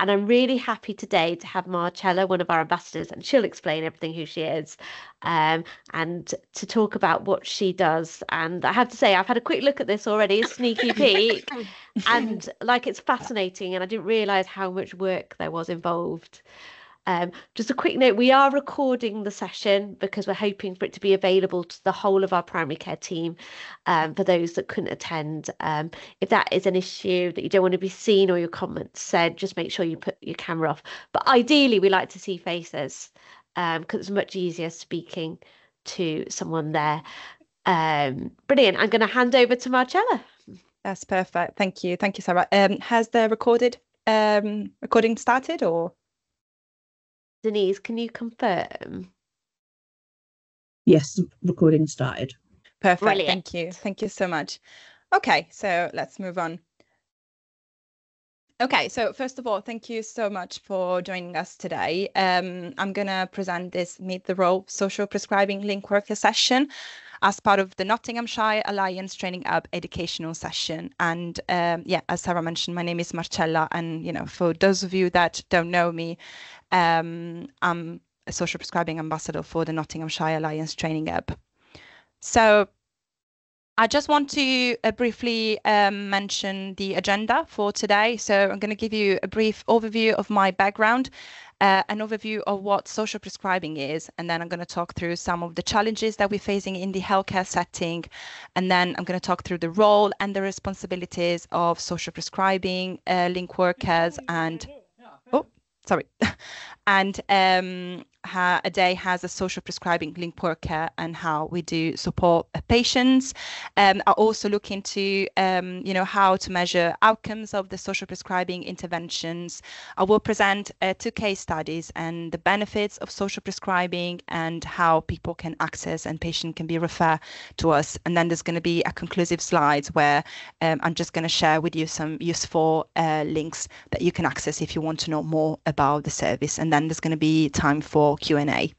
And I'm really happy today to have Marcella, one of our ambassadors, and she'll explain everything who she is, and to talk about what she does. And I have to say, I've had a quick look at this already, a sneaky peek, and like, it's fascinating. And I didn't realise how much work there was involved. Just a quick note, we are recording the session because we're hoping for it to be available to the whole of our primary care team, for those that couldn't attend. If that is an issue that you don't want to be seen or your comments said, just make sure you put your camera off. But ideally, we like to see faces because it's much easier speaking to someone there. Brilliant. I'm going to hand over to Marcella. That's perfect. Thank you. Thank you, Sarah. Has the recording started, or? Denise, can you confirm? Yes, recording started. Perfect. Brilliant. Thank you. Thank you so much. Okay, so let's move on. Okay, so first of all, thank you so much for joining us today. I'm going to present this Meet the Role Social Prescribing Link Worker session as part of the Nottinghamshire Alliance Training Hub educational session. And yeah, as Sarah mentioned, my name is Marcella. And, you know, for those of you that don't know me, I'm a social prescribing ambassador for the Nottinghamshire Alliance Training Hub. So I just want to briefly mention the agenda for today. So I'm going to give you a brief overview of my background, an overview of what social prescribing is, and then I'm going to talk through some of the challenges that we're facing in the healthcare setting. And then I'm going to talk through the role and the responsibilities of social prescribing link workers and... Oh, sorry. And how a day has a social prescribing link worker and how we do support patients. I also look into, you know, how to measure outcomes of the social prescribing interventions. I will present two case studies and the benefits of social prescribing and how people can access and patient can be referred to us. And then there's going to be a conclusive slide where I'm just going to share with you some useful links that you can access if you want to know more about the service. And then there's going to be time for Q&A.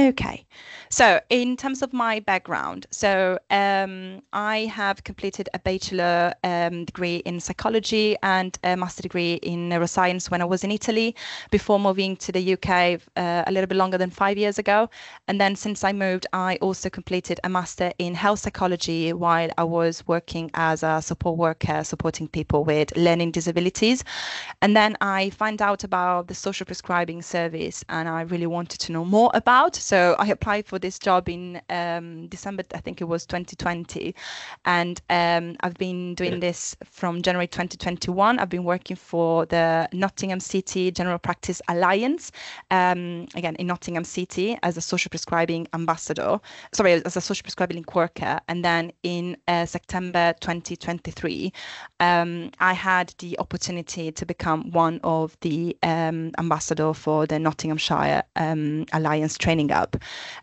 Okay, so in terms of my background, so I have completed a bachelor degree in psychology and a master degree in neuroscience when I was in Italy before moving to the UK a little bit longer than 5 years ago. And then since I moved, I also completed a master in health psychology while I was working as a support worker supporting people with learning disabilities. And then I found out about the social prescribing service and I really wanted to know more about. So I applied for this job in December, I think it was 2020. And I've been doing this from January 2021. I've been working for the Nottingham City General Practice Alliance, again, in Nottingham City as a social prescribing ambassador, sorry, as a social prescribing link worker. And then in September 2023, I had the opportunity to become one of the ambassador for the Nottinghamshire Alliance Training Hub.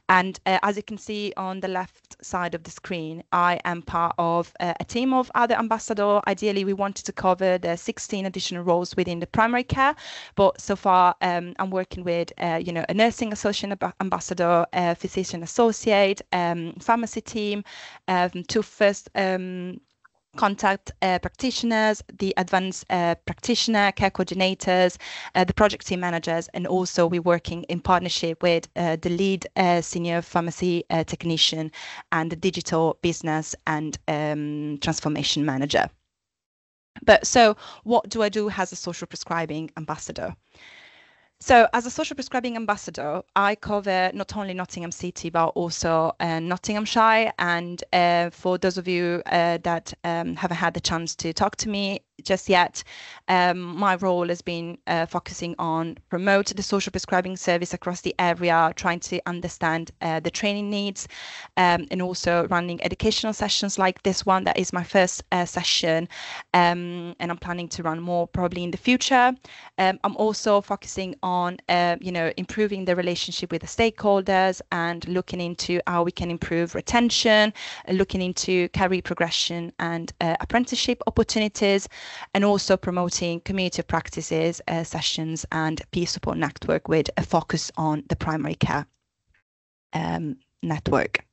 And as you can see on the left side of the screen, I am part of a team of other ambassadors. Ideally, we wanted to cover the 16 additional roles within the primary care, but so far I'm working with, you know, a nursing associate ambassador, a physician associate, pharmacy team, two first contact practitioners, the advanced practitioner, care coordinators, the project team managers, and also we're working in partnership with the lead senior pharmacy technician and the digital business and transformation manager. But so what do I do as a social prescribing ambassador? So as a social prescribing ambassador, I cover not only Nottingham City, but also Nottinghamshire. And for those of you that haven't had the chance to talk to me just yet, my role has been focusing on promote the social prescribing service across the area, trying to understand the training needs, and also running educational sessions like this one that is my first session, and I'm planning to run more probably in the future. I'm also focusing on you know, improving the relationship with the stakeholders and looking into how we can improve retention, looking into career progression and apprenticeship opportunities, and also promoting community practices, sessions and peer support network with a focus on the primary care network.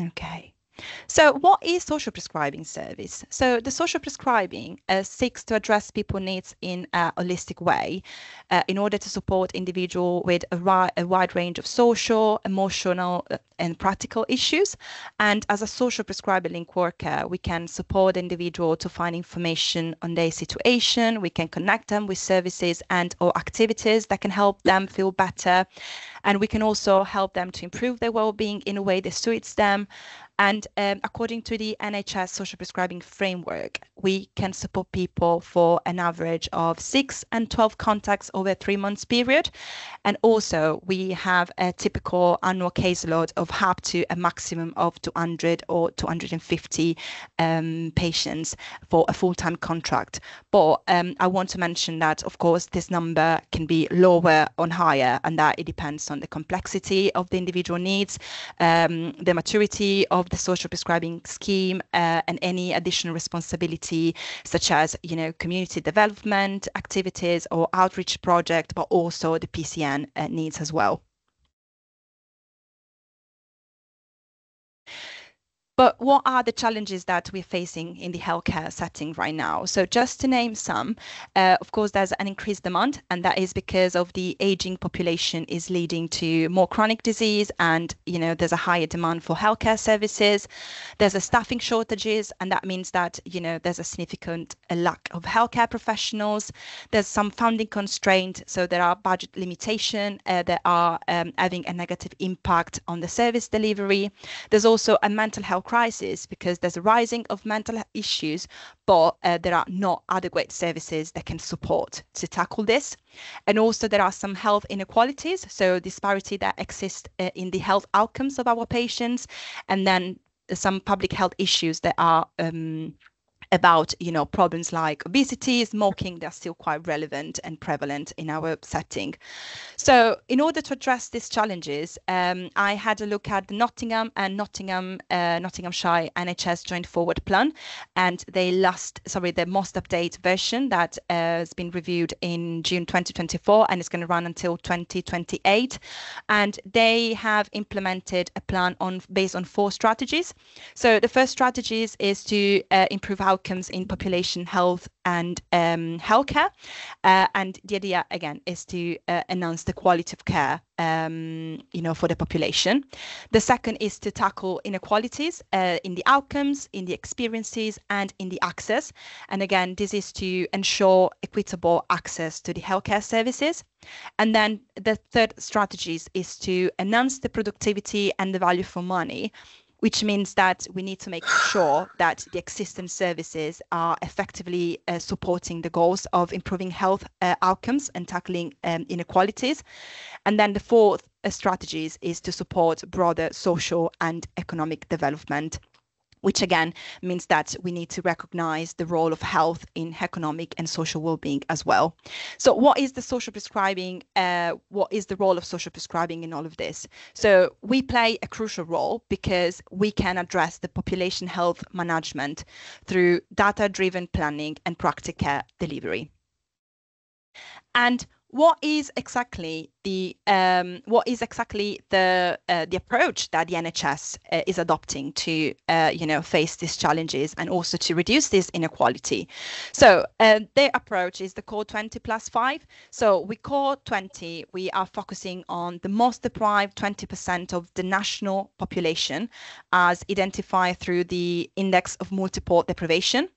Okay, So what is social prescribing service? So the social prescribing seeks to address people's needs in a holistic way in order to support individuals with a wide range of social, emotional and practical issues. And as a social prescriber link worker, we can support the individual to find information on their situation. We can connect them with services and or activities that can help them feel better. And we can also help them to improve their well-being in a way that suits them. And according to the NHS social prescribing framework, we can support people for an average of 6 and 12 contacts over a 3-month period. And also we have a typical annual caseload of up to a maximum of 200 or 250 patients for a full-time contract. But I want to mention that, of course, this number can be lower or higher, and that it depends on the complexity of the individual needs, the maturity of the social prescribing scheme and any additional responsibility such as, you know, community development activities or outreach project, but also the PCN needs as well. But what are the challenges that we're facing in the healthcare setting right now? So just to name some, of course, there's an increased demand, and that is because of the aging population is leading to more chronic disease. And, you know, there's a higher demand for healthcare services. There's a staffing shortages, and that means that, you know, there's a significant lack of healthcare professionals. There's some funding constraint. So there are budget limitations that are having a negative impact on the service delivery. There's also a mental health crisis because there's a rising of mental issues, but there are not adequate services that can support to tackle this. And also there are some health inequalities, so disparity that exists in the health outcomes of our patients, and then some public health issues that are about, you know, problems like obesity, smoking, they're still quite relevant and prevalent in our setting. So in order to address these challenges, I had a look at the Nottingham and Nottinghamshire NHS Joint Forward Plan, and the most updated version that has been reviewed in June 2024, and it's going to run until 2028. And they have implemented a plan based on 4 strategies. So the first strategy is to improve outcomes in population health and healthcare, and the idea again is to enhance the quality of care, you know, for the population. The second is to tackle inequalities in the outcomes, in the experiences, and in the access. And again, this is to ensure equitable access to the healthcare services. And then the third strategy is to enhance the productivity and the value for money, which means that we need to make sure that the existing services are effectively supporting the goals of improving health outcomes and tackling inequalities. And then the fourth strategy is to support broader social and economic development, which again means that we need to recognize the role of health in economic and social well-being as well. So what is the social prescribing? What is the role of social prescribing in all of this? So we play a crucial role because we can address the population health management through data-driven planning and practical care delivery. And what is exactly the approach that the NHS is adopting to face these challenges and also to reduce this inequality? So their approach is the Core20Plus5. So with Core20, we are focusing on the most deprived 20% of the national population, as identified through the Index of Multiple Deprivation.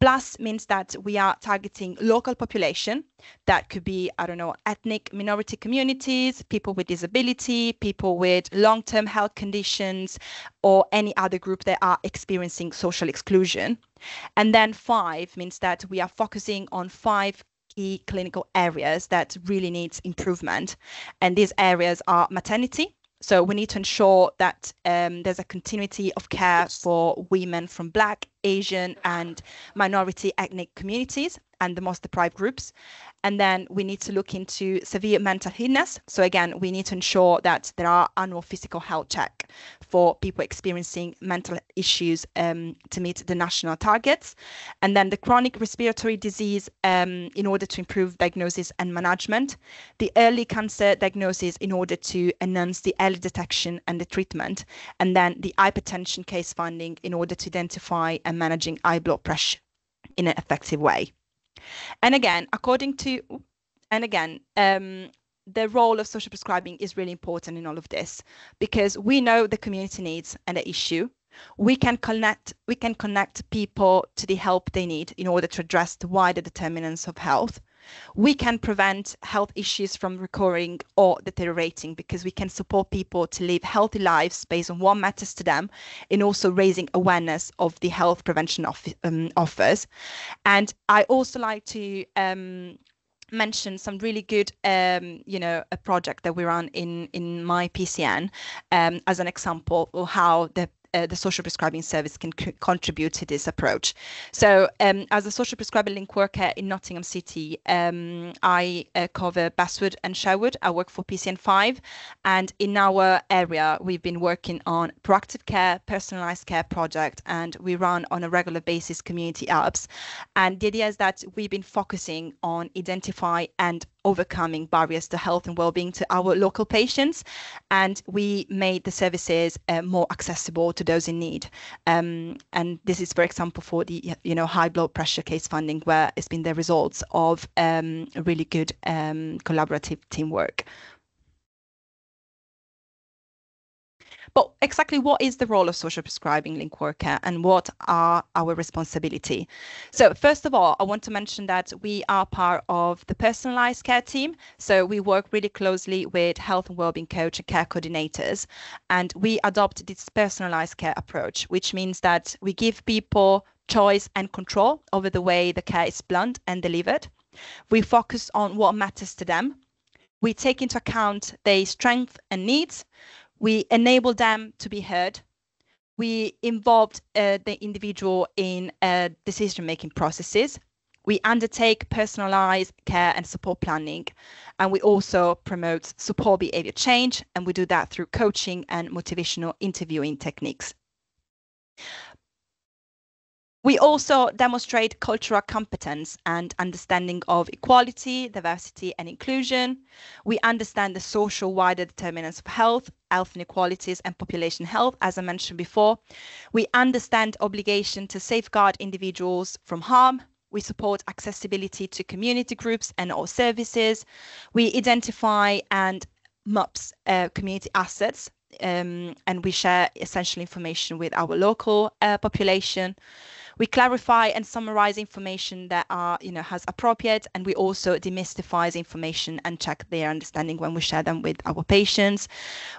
Plus means that we are targeting local population that could be, I don't know, ethnic minority communities, people with disability, people with long-term health conditions, or any other group that are experiencing social exclusion. And then 5 means that we are focusing on 5 key clinical areas that really needs improvement. And these areas are maternity. So we need to ensure that there's a continuity of care for women from Black, Asian and minority ethnic communities and the most deprived groups. And then we need to look into severe mental illness. So again, we need to ensure that there are annual physical health check for people experiencing mental issues to meet the national targets. And then the chronic respiratory disease in order to improve diagnosis and management, the early cancer diagnosis in order to enhance the early detection and the treatment, and then the hypertension case finding in order to identify and managing high blood pressure in an effective way. And again, the role of social prescribing is really important in all of this, because we know the community needs and the issue. We can connect people to the help they need in order to address the wider determinants of health. We can prevent health issues from recurring or deteriorating because we can support people to live healthy lives based on what matters to them, and also raising awareness of the health prevention offers. And I also like to mention some really good, a project that we run in my PCN as an example of how the social prescribing service can contribute to this approach. So as a social prescribing link worker in Nottingham City, I cover Basswood and Sherwood. I work for PCN5, and in our area we've been working on proactive care, personalised care project, and we run on a regular basis community hubs. And the idea is that we've been focusing on identify and overcoming barriers to health and well-being to our local patients, and we made the services more accessible to those in need. And this is, for example, for the high blood pressure case funding, where it's been the results of really good collaborative teamwork. But exactly what is the role of social prescribing link worker, and what are our responsibility? So first of all, I want to mention that we are part of the personalised care team. So we work really closely with health and wellbeing coach and care coordinators, and we adopt this personalised care approach, which means that we give people choice and control over the way the care is planned and delivered. We focus on what matters to them. We take into account their strengths and needs. We enable them to be heard. We involved the individual in decision-making processes. We undertake personalised care and support planning, and we also promote support behaviour change, and we do that through coaching and motivational interviewing techniques. We also demonstrate cultural competence and understanding of equality, diversity and inclusion. We understand the social wider determinants of health inequalities and population health, as I mentioned before. We understand obligation to safeguard individuals from harm. We support accessibility to community groups and all services. We identify and maps community assets, and we share essential information with our local population. We clarify and summarize information that are, as appropriate, and we also demystify information and check their understanding when we share them with our patients.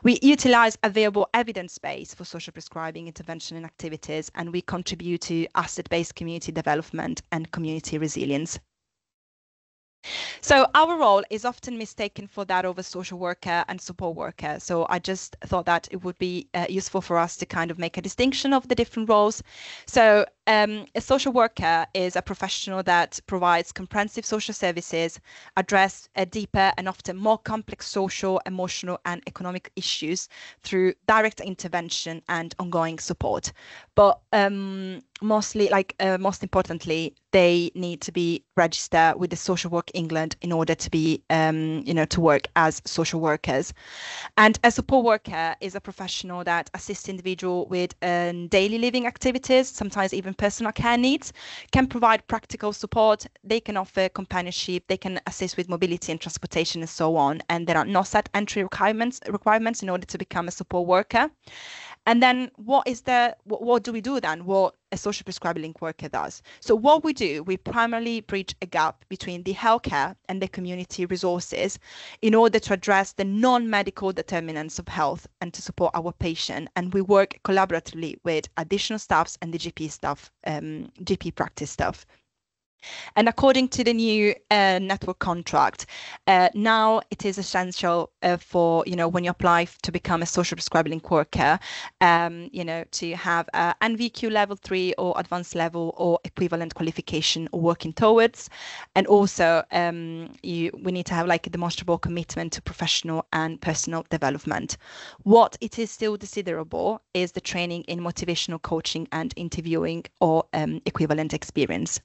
We utilize available evidence base for social prescribing intervention and activities, and we contribute to asset-based community development and community resilience. So our role is often mistaken for that of a social worker and support worker. So I just thought that it would be useful for us to kind of make a distinction of the different roles. So a social worker is a professional that provides comprehensive social services, address a deeper and often more complex social, emotional and economic issues through direct intervention and ongoing support. But most importantly, they need to be registered with the Social Work England in order to be, to work as social workers. And a support worker is a professional that assists individuals with daily living activities, sometimes even personal care needs, can provide practical support. They can offer companionship. They can assist with mobility and transportation and so on. And there are no set entry requirements in order to become a support worker. And then what do we do then? What a social prescribing link worker does. So what we do, we primarily bridge a gap between the healthcare and the community resources in order to address the non-medical determinants of health and to support our patient. And we work collaboratively with additional staffs and the GP practice staff. And according to the new network contract, now it is essential for, when you apply to become a social prescribing link worker, to have NVQ level 3 or advanced level or equivalent qualification or working towards. And also we need to have like a demonstrable commitment to professional and personal development. What it is still desirable is the training in motivational coaching and interviewing or equivalent experience.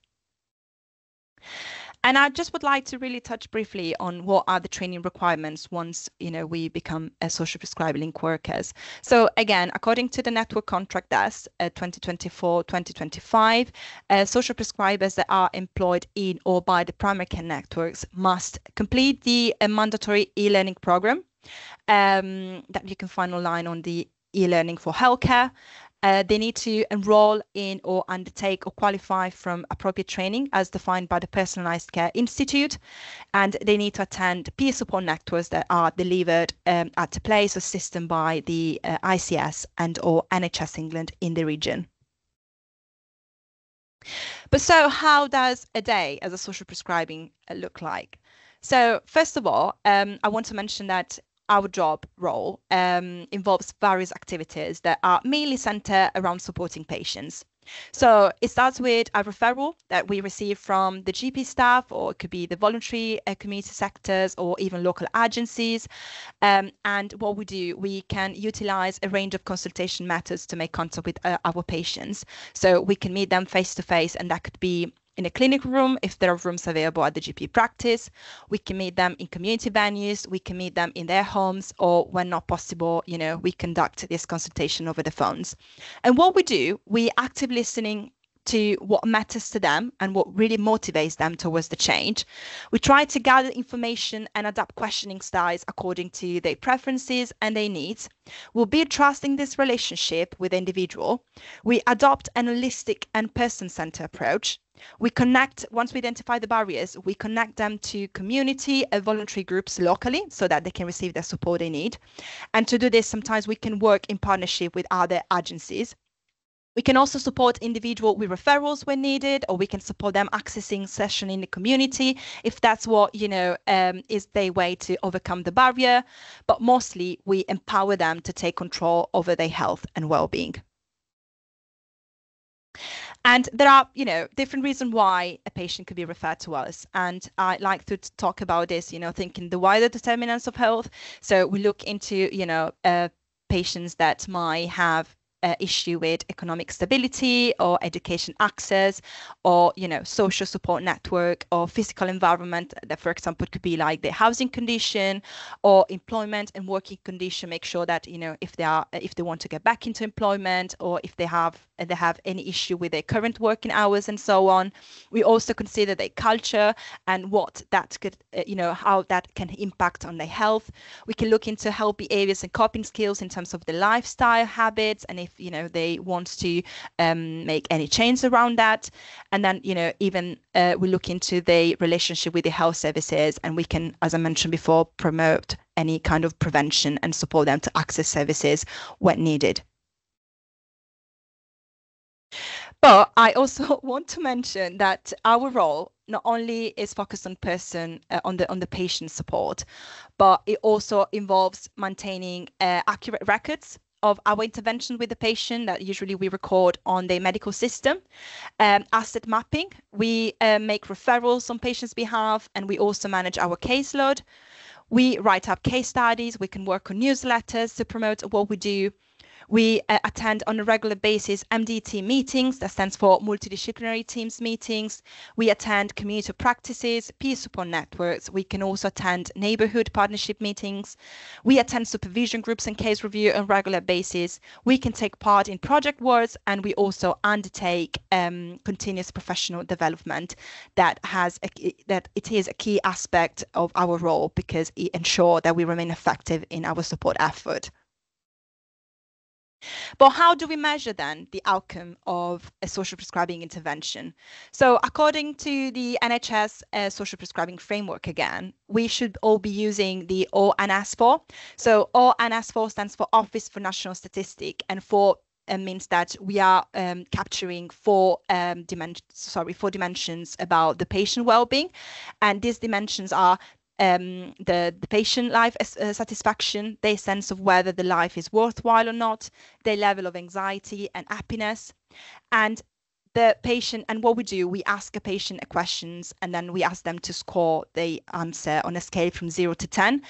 And I just would like to really touch briefly on what are the training requirements once we become a social prescribing link workers. So again, according to the Network Contract Desk 2024-2025, social prescribers that are employed in or by the primary care networks must complete the mandatory e-learning program that you can find online on the e-learning for healthcare. They need to enroll in or undertake or qualify from appropriate training as defined by the Personalised Care Institute, and they need to attend peer support networks that are delivered at the place or system by the ICS and or NHS England in the region. But so how does a day as a social prescribing look like? So first of all, I want to mention that our job role involves various activities that are mainly centered around supporting patients. So it starts with a referral that we receive from the GP staff, or it could be the voluntary community sectors or even local agencies. And what we do, we can utilize a range of consultation methods to make contact with our patients. So we can meet them face to face, and that could be in a clinic room, if there are rooms available at the GP practice. We can meet them in community venues, we can meet them in their homes, or when not possible, we conduct this consultation over the phones. And what we do, we actively listening to what matters to them and what really motivates them towards the change. We try to gather information and adapt questioning styles according to their preferences and their needs. We'll build trust in this relationship with the individual. We adopt an holistic and person-centered approach. We connect, once we identify the barriers, we connect them to community and voluntary groups locally so that they can receive the support they need. And to do this, sometimes we can work in partnership with other agencies. We can also support individuals with referrals when needed, or we can support them accessing session in the community if that's what is their way to overcome the barrier. But mostly we empower them to take control over their health and well-being. And there are, different reasons why a patient could be referred to us. And I like to talk about this, thinking the wider determinants of health. So we look into, patients that might have issue with economic stability or education access, or social support network or physical environment that, for example, could be like the housing condition or employment and working condition. Make sure that if they want to get back into employment, or if they have any issue with their current working hours and so on. We also consider their culture and what that could how that can impact on their health. We can look into health behaviors and coping skills in terms of the lifestyle habits, and if they want to make any change around that. And then we look into the relationship with the health services, and we can, as I mentioned before, promote any kind of prevention and support them to access services when needed. But I also want to mention that our role not only is focused on the patient support, but it also involves maintaining accurate records of our intervention with the patient that usually we record on the medical system. Asset mapping, we make referrals on patients' behalf, and we also manage our caseload. We write up case studies, we can work on newsletters to promote what we do. We attend on a regular basis MDT meetings, that stands for multidisciplinary teams meetings. We attend community practices, peer support networks. We can also attend neighborhood partnership meetings. We attend supervision groups and case review on a regular basis. We can take part in project works, and we also undertake continuous professional development that it is a key aspect of our role, because it ensures that we remain effective in our support effort. But how do we measure then the outcome of a social prescribing intervention? So according to the NHS social prescribing framework, again, we should all be using the ONS4. So ONS4 stands for Office for National Statistics, and for means that we are capturing four dimensions about the patient well-being, and these dimensions are the patient life satisfaction, their sense of whether the life is worthwhile or not, their level of anxiety and happiness, and the patient. And what we do, we ask a patient questions, and then we ask them to score the answer on a scale from 0 to 10,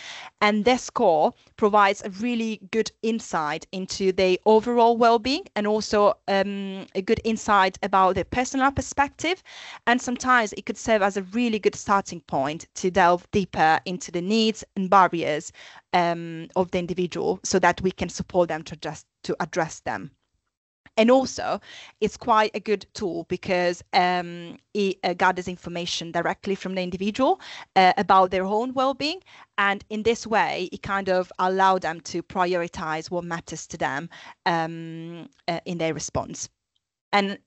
and their score provides a really good insight into their overall well-being, and also a good insight about their personal perspective. And sometimes it could serve as a really good starting point to delve deeper into the needs and barriers of the individual, so that we can support them to address them. And also, it's quite a good tool because it gathers information directly from the individual about their own well-being. And in this way, it kind of allows them to prioritize what matters to them in their response. And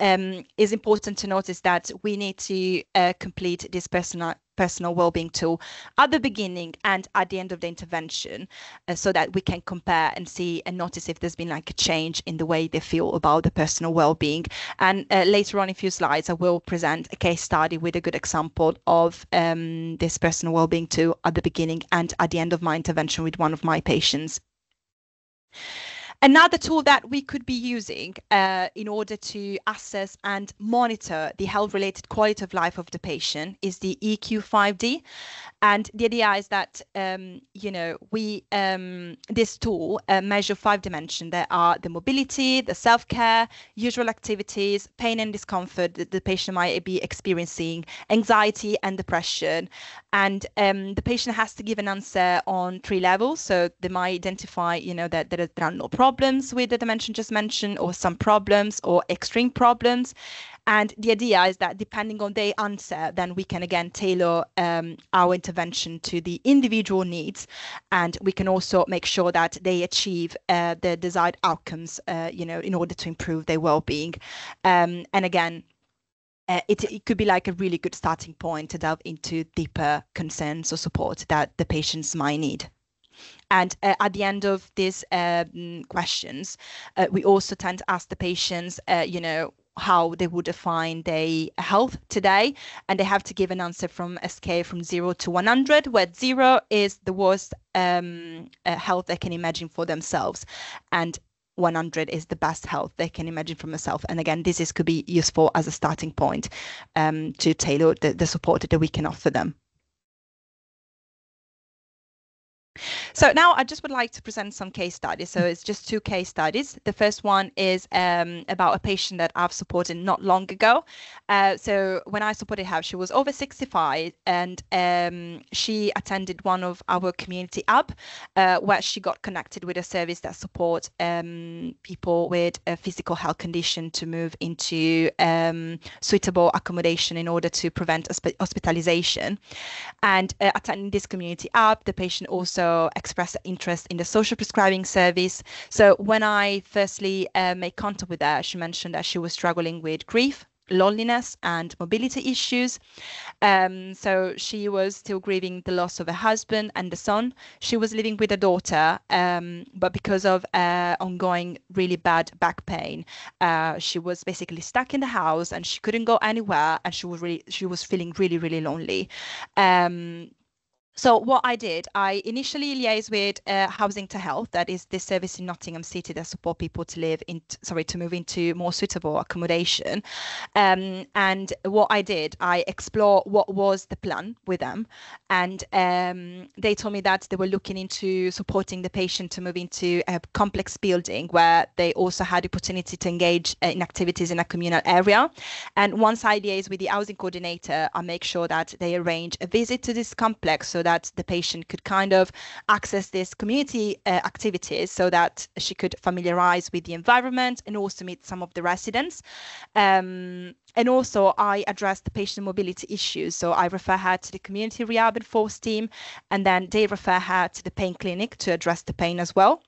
it's important to notice that we need to complete this personal well-being tool at the beginning and at the end of the intervention, so that we can compare and see and notice if there's been like a change in the way they feel about the personal well-being. And later on in a few slides, I will present a case study with a good example of this personal well-being tool at the beginning and at the end of my intervention with one of my patients. Another tool that we could be using in order to assess and monitor the health-related quality of life of the patient is the EQ5D, and the idea is that this tool measures 5 dimensions. There are the mobility, the self-care, usual activities, pain and discomfort that the patient might be experiencing, anxiety and depression, and the patient has to give an answer on 3 levels. So they might identify, that there are no problems with the dimension just mentioned, or some problems, or extreme problems. And the idea is that depending on their answer, then we can again tailor our intervention to the individual needs, and we can also make sure that they achieve the desired outcomes, in order to improve their well-being. And again, it could be like a really good starting point to delve into deeper concerns or support that the patients might need. And at the end of these questions, we also tend to ask the patients, how they would define their health today. And they have to give an answer from a scale from 0 to 100, where 0 is the worst health they can imagine for themselves, and 100 is the best health they can imagine for themselves. And again, this could be useful as a starting point to tailor the support that we can offer them. So now I just would like to present some case studies. So it's just 2 case studies. The first one is about a patient that I've supported not long ago. So when I supported her, she was over 65, and she attended one of our community hub where she got connected with a service that supports people with a physical health condition to move into suitable accommodation in order to prevent hospitalization. And attending this community hub, the patient also expressed interest in the social prescribing service. So when I firstly made contact with her, she mentioned that she was struggling with grief, loneliness and mobility issues. So she was still grieving the loss of her husband and the son. She was living with a daughter, but because of ongoing really bad back pain, she was basically stuck in the house and she couldn't go anywhere, and she was feeling really, really lonely. So what I did, I initially liaised with Housing to Health, that is this service in Nottingham City that support people to move into more suitable accommodation. And what I did, I explored what was the plan with them, and they told me that they were looking into supporting the patient to move into a complex building where they also had the opportunity to engage in activities in a communal area. And once I liaise with the housing coordinator, I make sure that they arrange a visit to this complex so that the patient could kind of access these community activities, so that she could familiarize with the environment and also meet some of the residents. And also I addressed the patient mobility issues. So I refer her to the community rehab and force team, and then they refer her to the pain clinic to address the pain as well.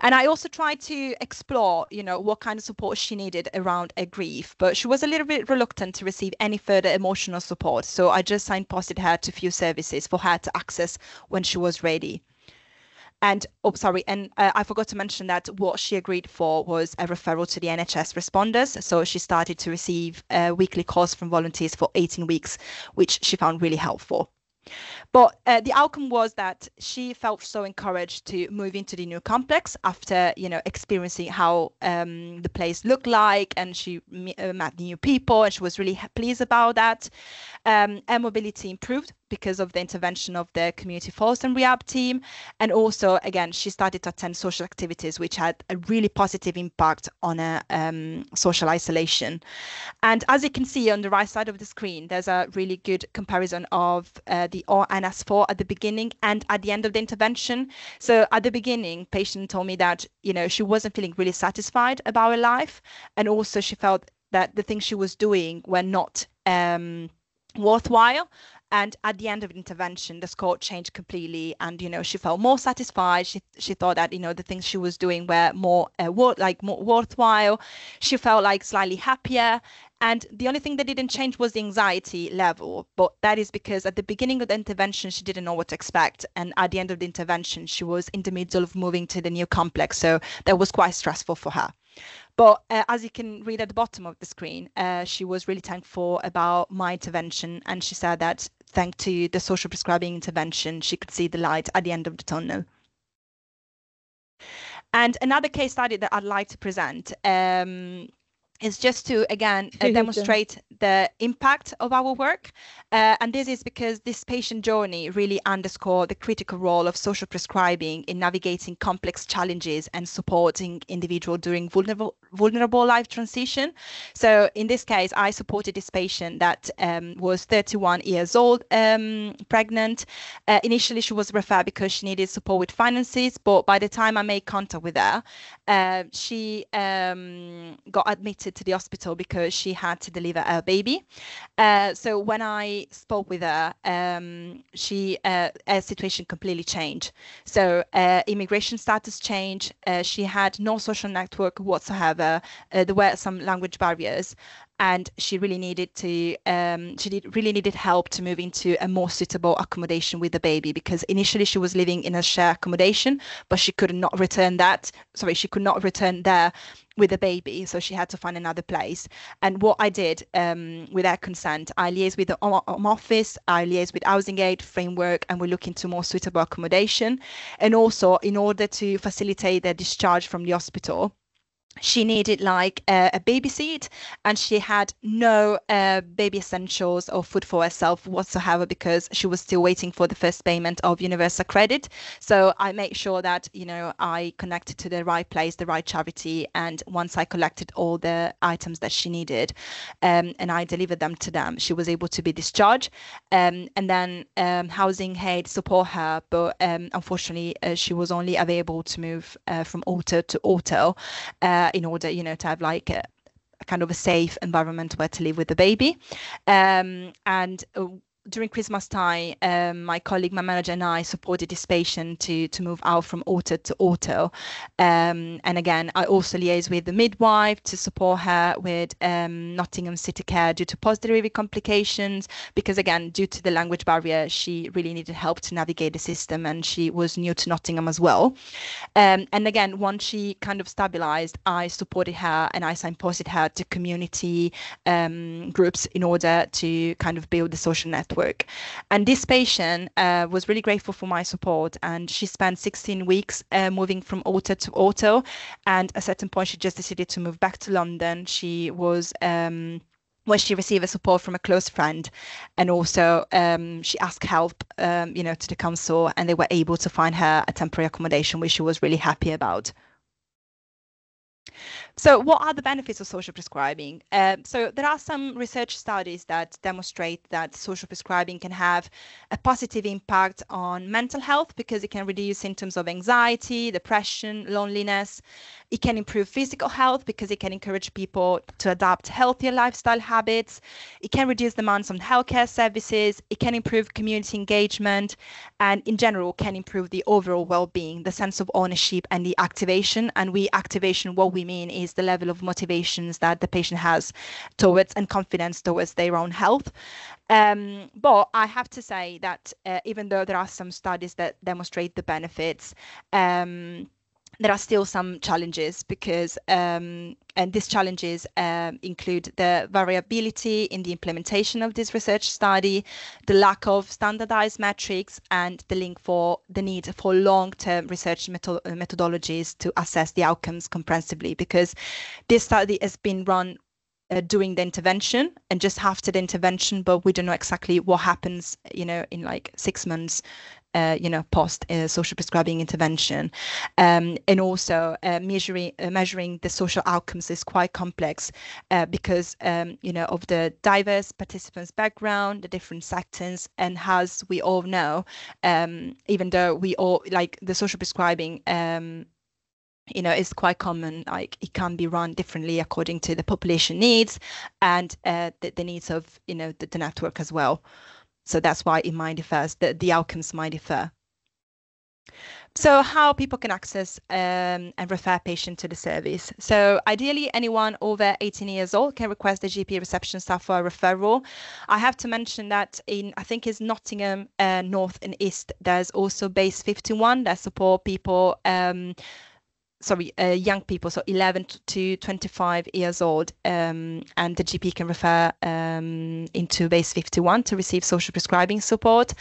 And I also tried to explore, what kind of support she needed around her grief, but she was a little bit reluctant to receive any further emotional support. So I just signposted her to a few services for her to access when she was ready. And I forgot to mention that what she agreed for was a referral to the NHS responders. So she started to receive weekly calls from volunteers for 18 weeks, which she found really helpful. But the outcome was that she felt so encouraged to move into the new complex after, you know, experiencing how the place looked like, and she met new people, and she was really pleased about that. Her mobility improved because of the intervention of the Community Falls and Rehab team. And also, again, she started to attend social activities, which had a really positive impact on her social isolation. And as you can see on the right side of the screen, there's a really good comparison of the ONS4 at the beginning and at the end of the intervention. So at the beginning, patient told me that, you know, she wasn't feeling really satisfied about her life. And also she felt that the things she was doing were not worthwhile. And at the end of the intervention, the score changed completely. And, you know, she felt more satisfied. She thought that, you know, the things she was doing were more more worthwhile. She felt like slightly happier. And the only thing that didn't change was the anxiety level. But that is because at the beginning of the intervention, she didn't know what to expect. And at the end of the intervention, she was in the middle of moving to the new complex. So that was quite stressful for her. But as you can read at the bottom of the screen, she was really thankful about my intervention. And she said that thanks to the social prescribing intervention, she could see the light at the end of the tunnel. And another case study that I'd like to present is just to, again, demonstrate the impact of our work. And this is because this patient journey really underscored the critical role of social prescribing in navigating complex challenges and supporting individuals during vulnerable life transition. So in this case, I supported this patient that was 31 years old, pregnant. Initially, she was referred because she needed support with finances, but by the time I made contact with her, she got admitted to the hospital because she had to deliver her baby. So when I spoke with her, her situation completely changed. So immigration status changed. She had no social network whatsoever. There were some language barriers, and she really needed to really needed help to move into a more suitable accommodation with the baby, because initially she was living in a shared accommodation, but she could not return there with the baby, so she had to find another place. And what I did, with her consent, I liaised with the Home Office, I liaised with Housing Aid Framework, and we look into more suitable accommodation. And also, in order to facilitate their discharge from the hospital, she needed like a baby seat, and she had no baby essentials or food for herself whatsoever, because she was still waiting for the first payment of Universal Credit. So I made sure that, you know, I connected to the right place, the right charity, and once I collected all the items that she needed, and I delivered them to them, she was able to be discharged. And then Housing Aid support her, but unfortunately she was only available to move from auto to auto, in order, you know, to have like a kind of a safe environment where to live with the baby. During Christmas time, my manager and I supported this patient to move out from auto to auto. And again, I also liaised with the midwife to support her with Nottingham City Care due to post-delivery complications, because again, due to the language barrier, she really needed help to navigate the system, and she was new to Nottingham as well. And again, once she kind of stabilised, I supported her and I signposted her to community groups in order to kind of build the social network. And this patient was really grateful for my support, and she spent 16 weeks moving from auto to auto, and at a certain point she just decided to move back to London. She was where she received a support from a close friend, and also she asked help you know, to the council, and they were able to find her a temporary accommodation, which she was really happy about. So what are the benefits of social prescribing? So there are some research studies that demonstrate that social prescribing can have a positive impact on mental health, because it can reduce symptoms of anxiety, depression, loneliness. It can improve physical health because it can encourage people to adopt healthier lifestyle habits. It can reduce demands on healthcare services. It can improve community engagement, and in general can improve the overall well-being, the sense of ownership and the activation. And we activation what what we mean is the level of motivations that the patient has towards and confidence towards their own health. But I have to say that even though there are some studies that demonstrate the benefits, there are still some challenges because, and these challenges include the variability in the implementation of this research study, the lack of standardized metrics, and the link for the need for long-term research methodologies to assess the outcomes comprehensively, because this study has been run during the intervention and just after the intervention, but we don't know exactly what happens, you know, in like 6 months, post social prescribing intervention. And also measuring the social outcomes is quite complex because, of the diverse participants' background, the different sectors, and as we all know, even though we all like the social prescribing, it's quite common, like it can be run differently according to the population needs and the needs of, the network as well. So that's why it might differ, the outcomes might differ. So how people can access and refer patients to the service. So ideally, anyone over 18 years old can request the GP reception staff for a referral. I have to mention that in, I think it's Nottingham North and East, there's also Base 51 that support people, young people, so 11 to 25 years old, and the GP can refer into Base 51 to receive social prescribing support.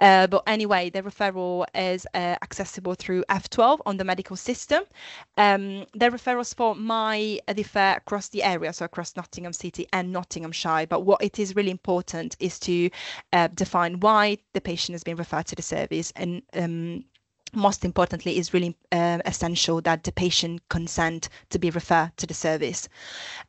But anyway, the referral is accessible through F12 on the medical system. The referrals for might differ across the area, so across Nottingham City and Nottinghamshire. But what it is really important is to define why the patient has been referred to the service, and most importantly, it's really essential that the patient consent to be referred to the service.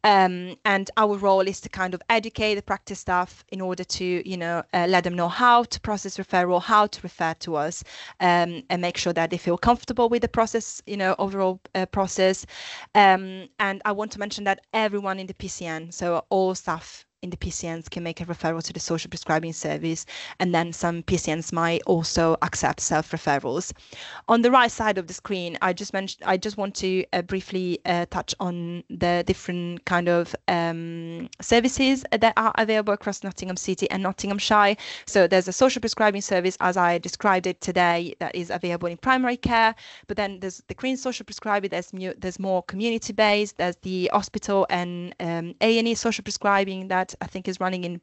And our role is to kind of educate the practice staff in order to, let them know how to process referral, how to refer to us, and make sure that they feel comfortable with the process, overall process. And I want to mention that everyone in the PCN, so all staff in the PCNs, can make a referral to the social prescribing service, and then some PCNs might also accept self-referrals. On the right side of the screen, I just want to briefly touch on the different kind of services that are available across Nottingham City and Nottinghamshire. So there's a social prescribing service, as I described it today, that is available in primary care, but then there's the green social prescribing, there's more community-based, there's the hospital and A&E social prescribing that I think is running in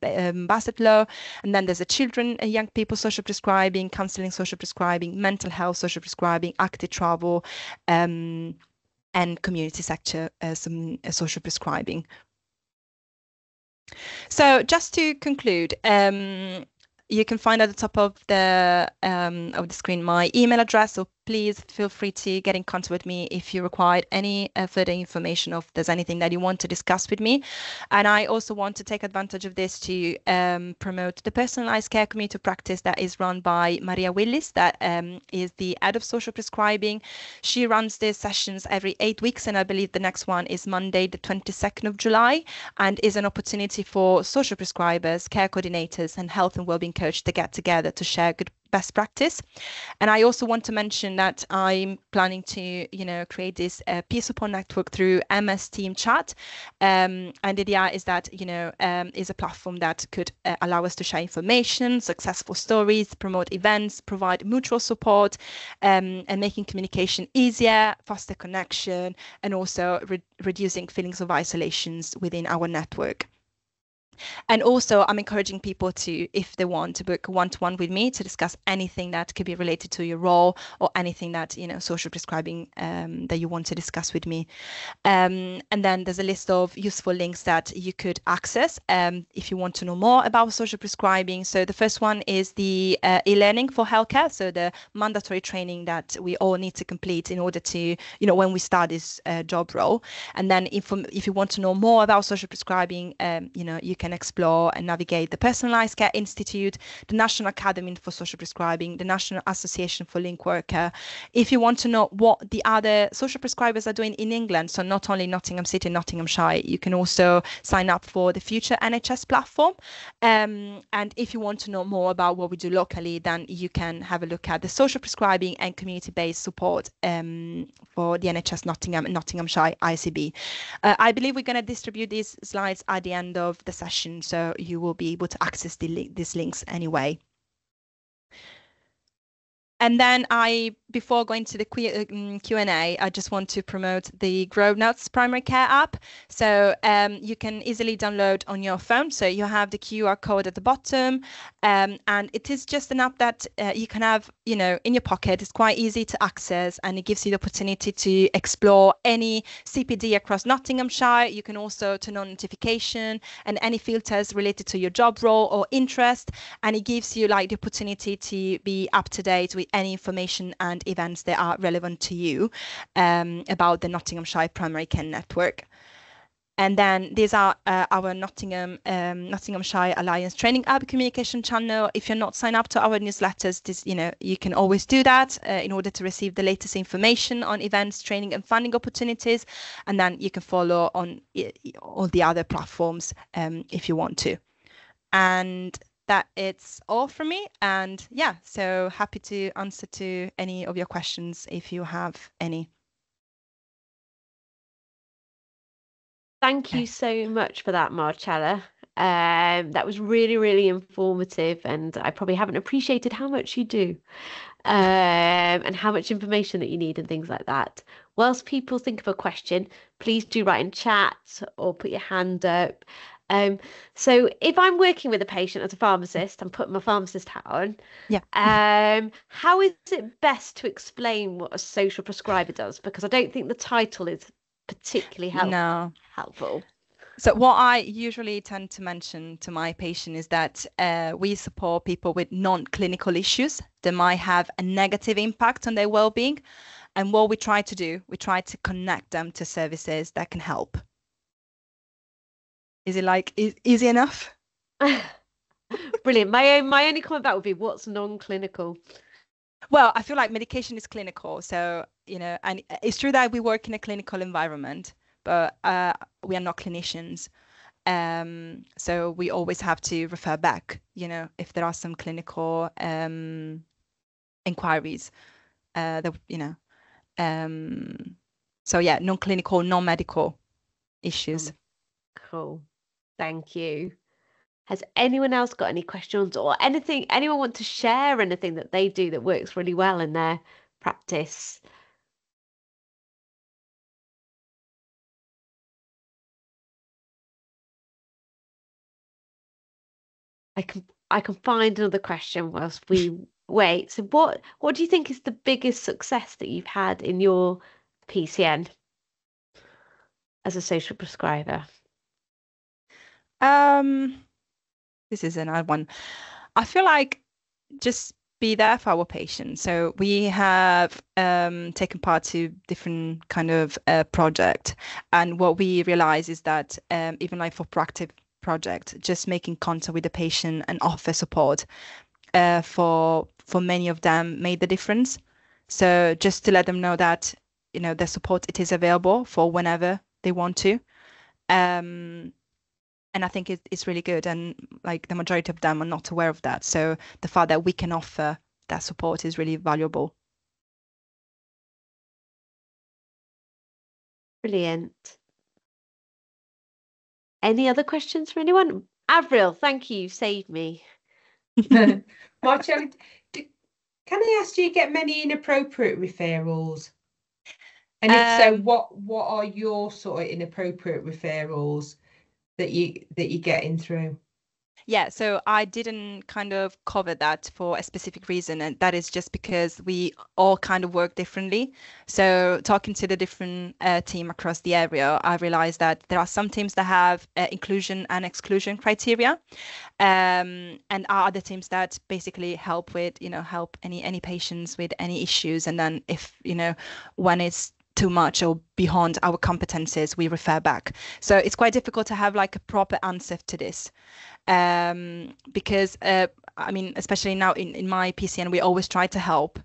Bassett Law, and then there's a children and young people social prescribing, counselling social prescribing, mental health social prescribing, active travel, and community sector social prescribing. So just to conclude, you can find at the top of the screen my email address, so please feel free to get in contact with me if you require any further information, or if there's anything that you want to discuss with me. And I also want to take advantage of this to promote the personalised care community practice that is run by Maria Willis, that is the head of social prescribing. She runs these sessions every 8 weeks, and I believe the next one is Monday, the 22nd of July, and is an opportunity for social prescribers, care coordinators, and health and wellbeing coaches to get together to share good best practice. And I also want to mention that I'm planning to, create this peer support network through MS Team Chat. And the idea is that, is a platform that could allow us to share information, successful stories, promote events, provide mutual support, and making communication easier, foster connection, and also reducing feelings of isolations within our network. And also, I'm encouraging people to, if they want, to book one-to-one with me to discuss anything that could be related to your role, or anything that, social prescribing that you want to discuss with me. And then there's a list of useful links that you could access if you want to know more about social prescribing. So the first one is the e-learning for healthcare, so the mandatory training that we all need to complete in order to, when we start this job role. And then if you want to know more about social prescribing, you can can explore and navigate the Personalised Care Institute, the National Academy for Social Prescribing, the National Association for Link Worker. If you want to know what the other social prescribers are doing in England, so not only Nottingham City, Nottinghamshire, you can also sign up for the future NHS platform. And if you want to know more about what we do locally, then you can have a look at the social prescribing and community-based support for the NHS Nottingham and Nottinghamshire ICB. I believe we're going to distribute these slides at the end of the session, so you will be able to access these links anyway. And then before going to the Q&A, I just want to promote the GrowNotes primary care app. So you can easily download on your phone. So you have the QR code at the bottom, and it is just an app that you can have, you know, in your pocket. It's quite easy to access, and it gives you the opportunity to explore any CPD across Nottinghamshire. You can also turn on notification and any filters related to your job role or interest, and it gives you like the opportunity to be up to date with any information and events that are relevant to you about the Nottinghamshire primary care network. And then these are our Nottinghamshire Alliance Training Hub communication channel. If you're not signed up to our newsletters, you can always do that in order to receive the latest information on events, training and funding opportunities. And then you can follow on all the other platforms if you want to. And that it's all from me, and yeah, so happy to answer to any of your questions if you have any. Thank you so much for that, Marcella. That was really, really informative, and I probably haven't appreciated how much you do and how much information that you need and things like that. Whilst people think of a question, please do write in chat or put your hand up. So if I'm working with a patient as a pharmacist, I'm putting my pharmacist hat on. Yeah. How is it best to explain what a social prescriber does? Because I don't think the title is particularly helpful. So what I usually tend to mention to my patient is that we support people with non-clinical issues that might have a negative impact on their well-being. And what we try to do, we try to connect them to services that can help. Is it like easy enough? Brilliant. My only comment back would be, what's non-clinical? Well, I feel like medication is clinical. So, you know, and it's true that we work in a clinical environment, but we are not clinicians. So we always have to refer back, you know, if there are some clinical inquiries that, you know. So, yeah, non-clinical, non-medical issues. Cool. Thank you. Has anyone else got any questions or anything? Anyone want to share anything that they do that works really well in their practice? I can find another question whilst we wait. So what do you think is the biggest success that you've had in your PCN as a social prescriber? This is another one. I feel like just be there for our patients. So we have taken part to different kind of project, and what we realize is that even like for proactive project, just making contact with the patient and offer support for many of them made the difference. So just to let them know that, you know, the support, it is available for whenever they want to. And I think it's really good. And like the majority of them are not aware of that. So the fact that we can offer that support is really valuable. Brilliant. Any other questions for anyone? Avril, thank you. You saved me. Marcella, can I ask, do you get many inappropriate referrals? And if so, what are your sort of inappropriate referrals that you get in through? Yeah, so I didn't kind of cover that for a specific reason, and that is just because we all kind of work differently. So talking to the different team across the area, I realized that there are some teams that have inclusion and exclusion criteria, and are other teams that basically help with, you know, help any patients with any issues. And then if, you know, when it's too much or beyond our competences, we refer back. So it's quite difficult to have like a proper answer to this, because I mean, especially now in my PCN, we always try to help,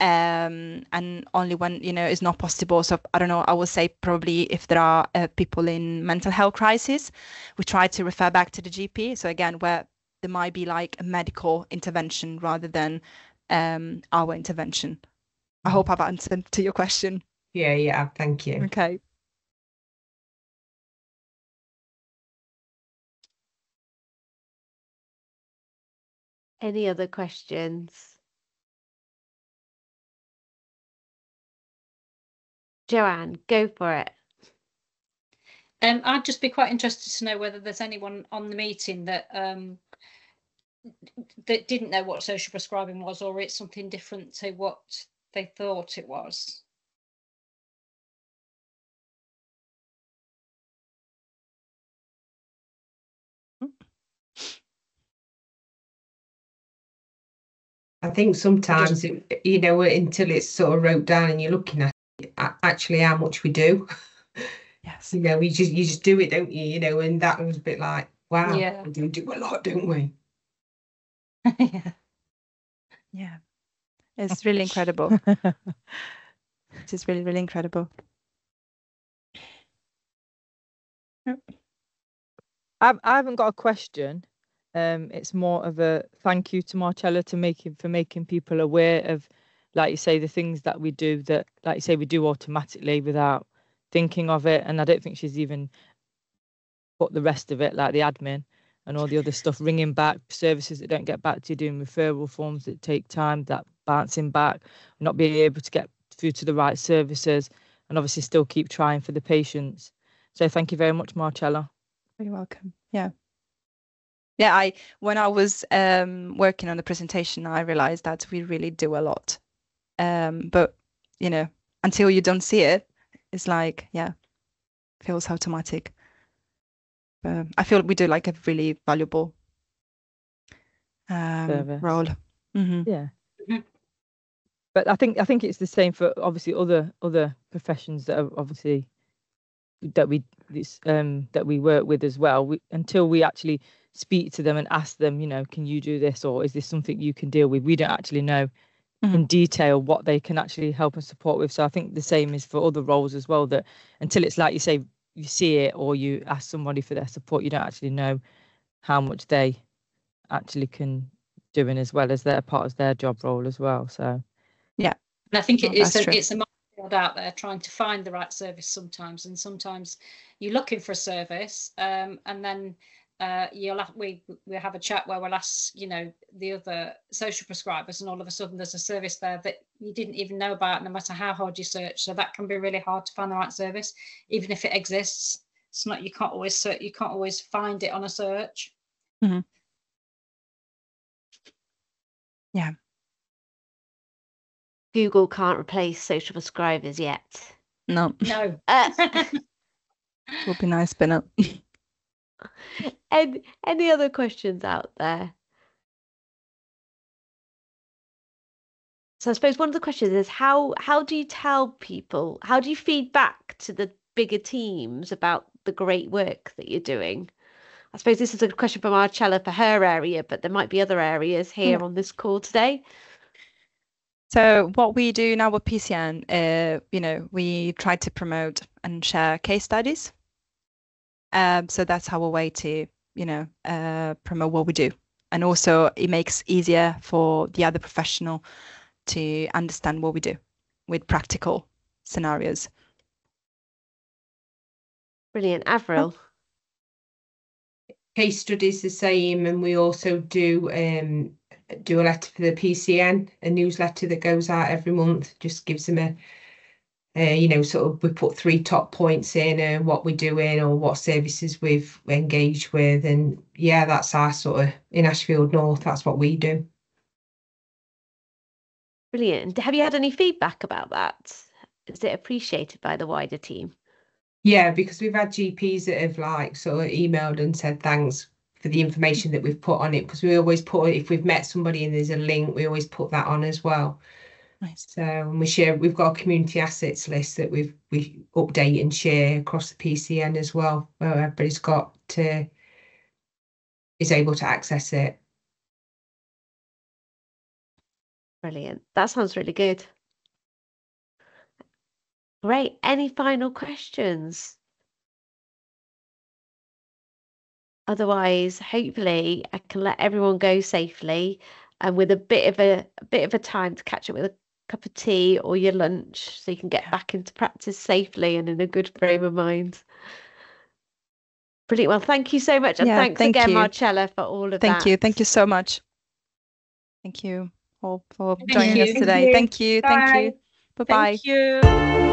and only when, you know, it's not possible. So I don't know, I will say probably if there are people in mental health crisis, we try to refer back to the GP. So again, where there might be like a medical intervention rather than our intervention. I hope I've answered to your question. Yeah, yeah, thank you. Okay. Any other questions? Joanne, go for it. I'd just be quite interested to know whether there's anyone on the meeting that that didn't know what social prescribing was, or it's something different to what they thought it was. I think sometimes, it, you know, until it's sort of wrote down and you're looking at it, actually how much we do. Yes. You know, you just do it, don't you? You know, and that was a bit like, wow, yeah, we do a lot, don't we? Yeah. Yeah. It's really incredible. It is really, really incredible. I haven't got a question. It's more of a thank you to Marcella for making people aware of, like you say, the things that we do that, like you say, we do automatically without thinking of it. And I don't think she's even put the rest of it, like the admin and all the other stuff, ringing back services that don't get back to you, doing referral forms that take time, that bouncing back, not being able to get through to the right services, and obviously still keep trying for the patients. So thank you very much, Marcella. You're welcome. Yeah. Yeah, when I was working on the presentation, I realized that we really do a lot. But, you know, until you don't see it, it's like, yeah, feels automatic. I feel we do like a really valuable role. Mm-hmm. Yeah. Mm-hmm. But I think it's the same for obviously other professions that are obviously that we work with as well. Until we actually speak to them and ask them, you know, can you do this, or is this something you can deal with? We don't actually know mm-hmm. in detail what they can actually help and support with. So I think the same is for other roles as well, that until it's, like you say, you see it or you ask somebody for their support, you don't actually know how much they actually can do, and as well as their part of their job role as well. So yeah, and I think it's a minefield out there trying to find the right service sometimes, and sometimes you're looking for a service and then we have a chat where we'll ask, you know, the other social prescribers, and all of a sudden there's a service there that you didn't even know about, no matter how hard you search. So that can be really hard to find the right service, even if it exists. It's not, you can't always find it on a search. Mm-hmm. Yeah. Google can't replace social prescribers yet. No. Would be nice, but no. And any other questions out there? So I suppose one of the questions is how do you tell people, how do you feed back to the bigger teams about the great work that you're doing? I suppose this is a question from Marcella for her area, but there might be other areas here on this call today. So what we do in our PCN, you know, we try to promote and share case studies. So that's our way to, you know, promote what we do. And also it makes easier for the other professional to understand what we do with practical scenarios. Brilliant. Avril? Case studies the same, and we also do a letter for the PCN, a newsletter that goes out every month, just gives them a you know, sort of, we put 3 top points in, what we're doing or what services we've engaged with. And yeah, that's our sort of, in Ashfield North, that's what we do. Brilliant. Have you had any feedback about that? Is it appreciated by the wider team? Yeah, because we've had GPs that have like sort of emailed and said thanks for the information that we've put on it, because we always put, if we've met somebody and there's a link, we always put that on as well. Nice. So we share, we've got a community assets list that we update and share across the PCN as well, where everybody's got to, is able to access it. Brilliant. That sounds really good. Great. Any final questions? Otherwise, hopefully I can let everyone go safely and with a bit of a time to catch up with a cup of tea or your lunch so you can get back into practice safely and in a good frame of mind. Brilliant. Well, thank you so much. And yeah, thanks again, Marcella, for all of that. Thank you. Thank you so much. Thank you all for joining us today. Thank you. Bye. Thank you. Bye-bye. Thank you.